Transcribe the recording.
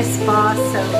my spa soap.